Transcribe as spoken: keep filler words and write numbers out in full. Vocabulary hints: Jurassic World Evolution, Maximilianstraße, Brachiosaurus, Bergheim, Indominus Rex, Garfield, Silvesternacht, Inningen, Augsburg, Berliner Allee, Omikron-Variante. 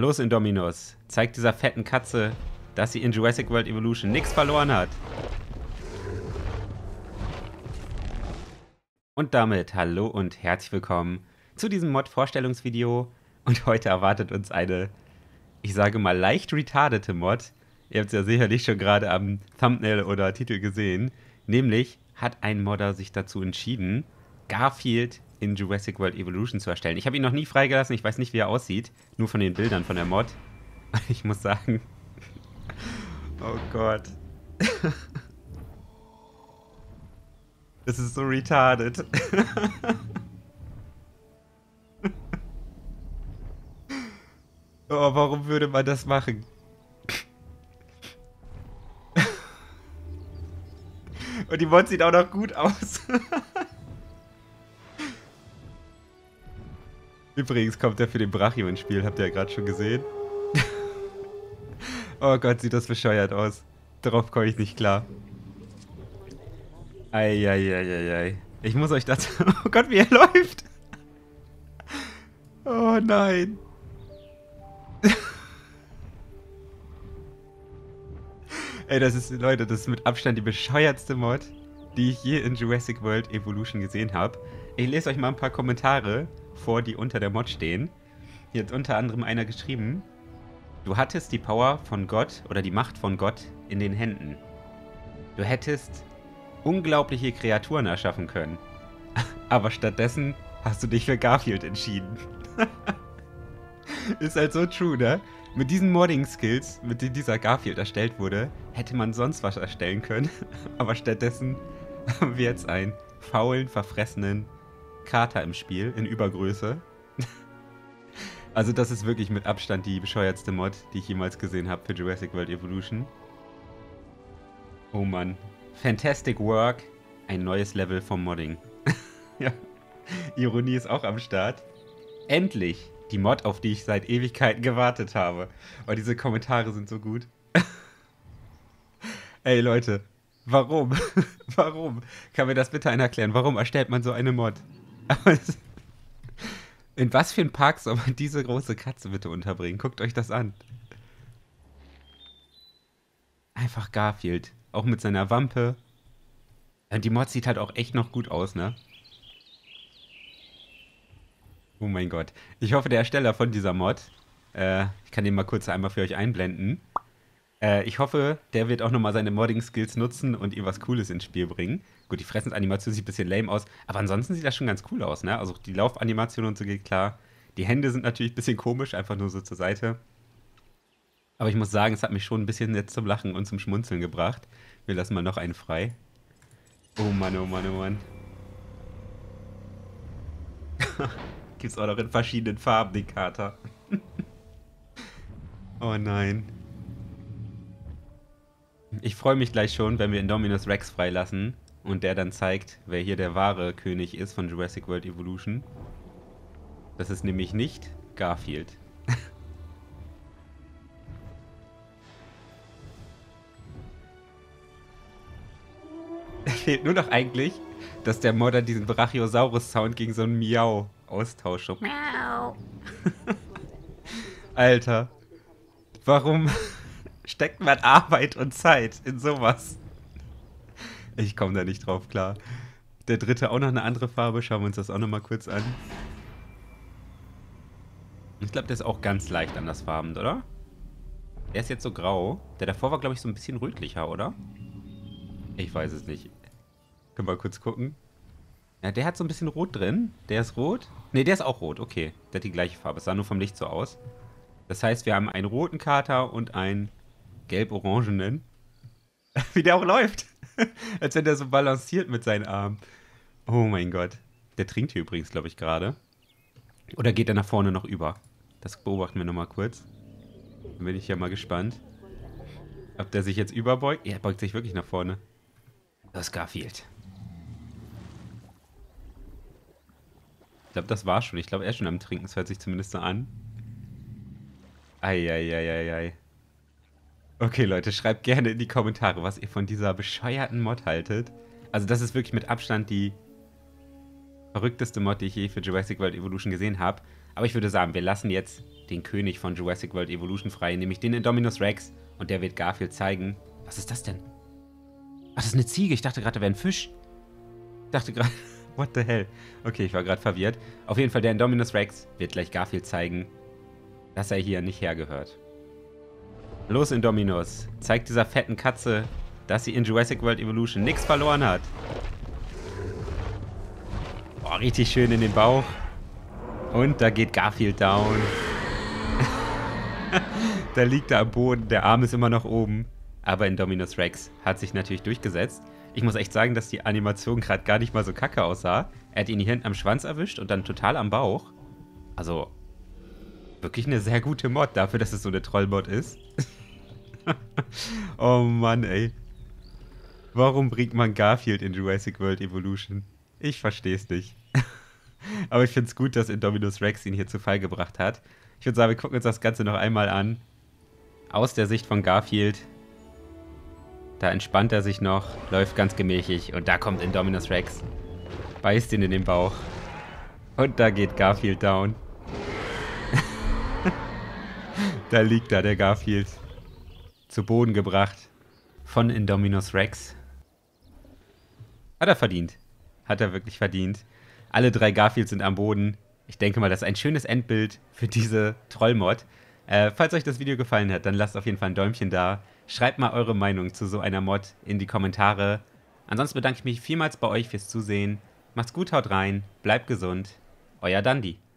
Los, Indominus. Zeig dieser fetten Katze, dass sie in Jurassic World Evolution nichts verloren hat. Und damit hallo und herzlich willkommen zu diesem Mod-Vorstellungsvideo. Und heute erwartet uns eine, ich sage mal, leicht retardete Mod. Ihr habt es ja sicherlich schon gerade am Thumbnail oder Titel gesehen. Nämlich hat ein Modder sich dazu entschieden, Garfield in Jurassic World Evolution zu erstellen. Ich habe ihn noch nie freigelassen, ich weiß nicht, wie er aussieht. Nur von den Bildern von der Mod. Und ich muss sagen... Oh Gott. Das ist so retarded. Oh, warum würde man das machen? Und die Mod sieht auch noch gut aus. Übrigens kommt er für den Brachio ins Spiel, habt ihr ja gerade schon gesehen. Oh Gott, sieht das bescheuert aus. Darauf komme ich nicht klar. Eieieiei. Ich muss euch das... Oh Gott, wie er läuft. Oh nein. Ey, das ist, Leute, das ist mit Abstand die bescheuertste Mod, die ich je in Jurassic World Evolution gesehen habe. Ich lese euch mal ein paar Kommentare vor, die unter der Mod stehen. Hier hat unter anderem einer geschrieben... Du hattest die Power von Gott oder die Macht von Gott in den Händen. Du hättest unglaubliche Kreaturen erschaffen können. Aber stattdessen hast du dich für Garfield entschieden. Ist halt so true, ne? Mit diesen Modding-Skills, mit denen dieser Garfield erstellt wurde, hätte man sonst was erstellen können. Aber stattdessen haben wir jetzt einen faulen, verfressenen Kater im Spiel in Übergröße. Also das ist wirklich mit Abstand die bescheuertste Mod, die ich jemals gesehen habe für Jurassic World Evolution. Oh Mann. Fantastic Work. Ein neues Level vom Modding. Ja. Ironie ist auch am Start. Endlich die Mod, auf die ich seit Ewigkeiten gewartet habe. Oh, diese Kommentare sind so gut. Ey Leute, warum? Warum? Kann mir das bitte einer erklären? Warum erstellt man so eine Mod? Aber es in was für einem Park soll man diese große Katze bitte unterbringen? Guckt euch das an. Einfach Garfield. Auch mit seiner Wampe. Und die Mod sieht halt auch echt noch gut aus, ne? Oh mein Gott. Ich hoffe, der Ersteller von dieser Mod, äh, ich kann den mal kurz einmal für euch einblenden. Äh, ich hoffe, der wird auch nochmal seine Modding-Skills nutzen und ihr was Cooles ins Spiel bringen. Gut, die Fressensanimation sieht ein bisschen lame aus, aber ansonsten sieht das schon ganz cool aus, ne? Also die Laufanimation und so geht klar. Die Hände sind natürlich ein bisschen komisch, einfach nur so zur Seite. Aber ich muss sagen, es hat mich schon ein bisschen jetzt zum Lachen und zum Schmunzeln gebracht. Wir lassen mal noch einen frei. Oh Mann, oh Mann, oh Mann. Gibt's auch noch in verschiedenen Farben, den Kater. Oh nein. Ich freue mich gleich schon, wenn wir Indominus Rex freilassen. Und der dann zeigt, wer hier der wahre König ist von Jurassic World Evolution. Das ist nämlich nicht Garfield. Fehlt nur noch eigentlich, dass der Modder diesen Brachiosaurus-Sound gegen so einen Miau austauscht. Miau! Alter, warum steckt man Arbeit und Zeit in sowas? Ich komme da nicht drauf klar. Der dritte auch noch eine andere Farbe. Schauen wir uns das auch noch mal kurz an. Ich glaube, der ist auch ganz leicht anders farbend, oder? Der ist jetzt so grau. Der davor war, glaube ich, so ein bisschen rötlicher, oder? Ich weiß es nicht. Können wir mal kurz gucken. Ja, der hat so ein bisschen rot drin. Der ist rot. Ne, der ist auch rot. Okay, der hat die gleiche Farbe. Es sah nur vom Licht so aus. Das heißt, wir haben einen roten Kater und einen gelb-orangenen. Wie der auch läuft. Als wenn der so balanciert mit seinen Armen. Oh mein Gott. Der trinkt hier übrigens, glaube ich, gerade. Oder geht er nach vorne noch über? Das beobachten wir nochmal kurz. Dann bin ich ja mal gespannt. Ob der sich jetzt überbeugt? Er beugt sich wirklich nach vorne. Das ist Garfield. Ich glaube, das war schon. Ich glaube, er ist schon am Trinken. Das hört sich zumindest so an. Eieieiei. Okay, Leute, schreibt gerne in die Kommentare, was ihr von dieser bescheuerten Mod haltet. Also das ist wirklich mit Abstand die verrückteste Mod, die ich je für Jurassic World Evolution gesehen habe. Aber ich würde sagen, wir lassen jetzt den König von Jurassic World Evolution frei, nämlich den Indominus Rex. Und der wird Garfield zeigen. Was ist das denn? Ach, das ist eine Ziege. Ich dachte gerade, da wäre ein Fisch. Ich dachte gerade, what the hell? Okay, ich war gerade verwirrt. Auf jeden Fall, der Indominus Rex wird gleich Garfield zeigen, dass er hier nicht hergehört. Los, Indominus. Zeig dieser fetten Katze, dass sie in Jurassic World Evolution nichts verloren hat. Boah, richtig schön in den Bauch. Und da geht Garfield down. Da liegt er am Boden, der Arm ist immer noch oben. Aber Indominus Rex hat sich natürlich durchgesetzt. Ich muss echt sagen, dass die Animation gerade gar nicht mal so kacke aussah. Er hat ihn hier hinten am Schwanz erwischt und dann total am Bauch. Also, wirklich eine sehr gute Mod dafür, dass es so eine Trollmod ist. Oh Mann, ey. Warum bringt man Garfield in Jurassic World Evolution? Ich versteh's nicht. Aber ich find's gut, dass Indominus Rex ihn hier zu Fall gebracht hat. Ich würde sagen, wir gucken uns das Ganze noch einmal an. Aus der Sicht von Garfield. Da entspannt er sich noch, läuft ganz gemächlich und da kommt Indominus Rex. Beißt ihn in den Bauch. Und da geht Garfield down. Da liegt da der Garfield. Zu Boden gebracht. Von Indominus Rex. Hat er verdient. Hat er wirklich verdient. Alle drei Garfields sind am Boden. Ich denke mal, das ist ein schönes Endbild für diese Trollmod. Äh, falls euch das Video gefallen hat, dann lasst auf jeden Fall ein Däumchen da. Schreibt mal eure Meinung zu so einer Mod in die Kommentare. Ansonsten bedanke ich mich vielmals bei euch fürs Zusehen. Macht's gut, haut rein, bleibt gesund. Euer Dandi.